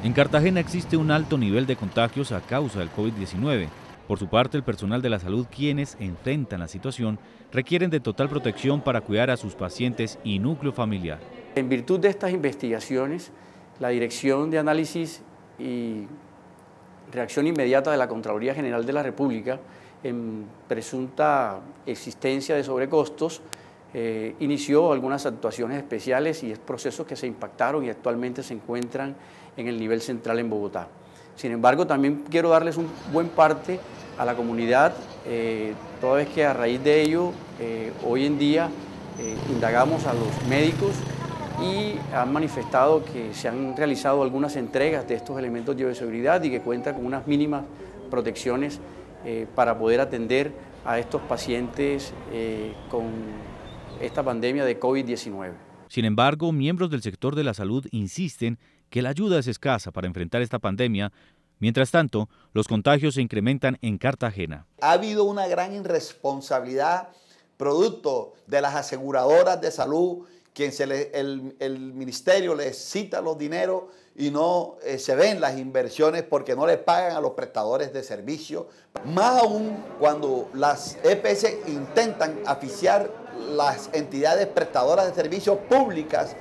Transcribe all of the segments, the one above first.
En Cartagena existe un alto nivel de contagios a causa del COVID-19. Por su parte, el personal de la salud, quienes enfrentan la situación, requieren de total protección para cuidar a sus pacientes y núcleo familiar. En virtud de estas investigaciones, la Dirección de Análisis y Reacción Inmediata de la Contraloría General de la República, en presunta existencia de sobrecostos, inició algunas actuaciones especiales y procesos que se impactaron y actualmente se encuentran en el nivel central en Bogotá. Sin embargo, también quiero darles un buen parte a la comunidad, toda vez que a raíz de ello, hoy en día, indagamos a los médicos y han manifestado que se han realizado algunas entregas de estos elementos de bioseguridad y que cuentan con unas mínimas protecciones para poder atender a estos pacientes con esta pandemia de COVID-19. Sin embargo, miembros del sector de la salud insisten que la ayuda es escasa para enfrentar esta pandemia. Mientras tanto, los contagios se incrementan en Cartagena. Ha habido una gran irresponsabilidad producto de las aseguradoras de salud, quien el ministerio les cita los dineros y no se ven las inversiones porque no les pagan a los prestadores de servicios. Más aún cuando las EPS intentan asfixiar las entidades prestadoras de servicios públicas,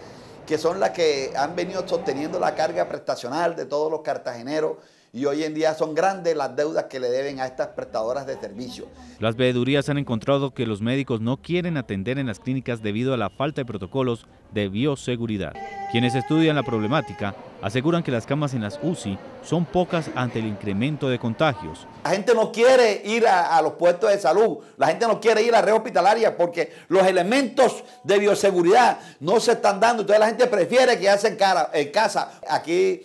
que son las que han venido sosteniendo la carga prestacional de todos los cartageneros, y hoy en día son grandes las deudas que le deben a estas prestadoras de servicios. Las veedurías han encontrado que los médicos no quieren atender en las clínicas debido a la falta de protocolos de bioseguridad. Quienes estudian la problemática aseguran que las camas en las UCI son pocas ante el incremento de contagios. La gente no quiere ir a los puestos de salud, la gente no quiere ir a la red hospitalaria porque los elementos de bioseguridad no se están dando, entonces la gente prefiere quedarse en casa. Aquí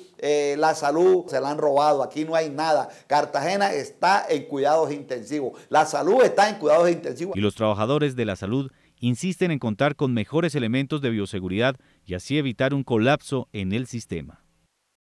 la salud se la han robado, aquí no hay nada. Cartagena está en cuidados intensivos, la salud está en cuidados intensivos. Y los trabajadores de la salud insisten en contar con mejores elementos de bioseguridad y así evitar un colapso en el sistema.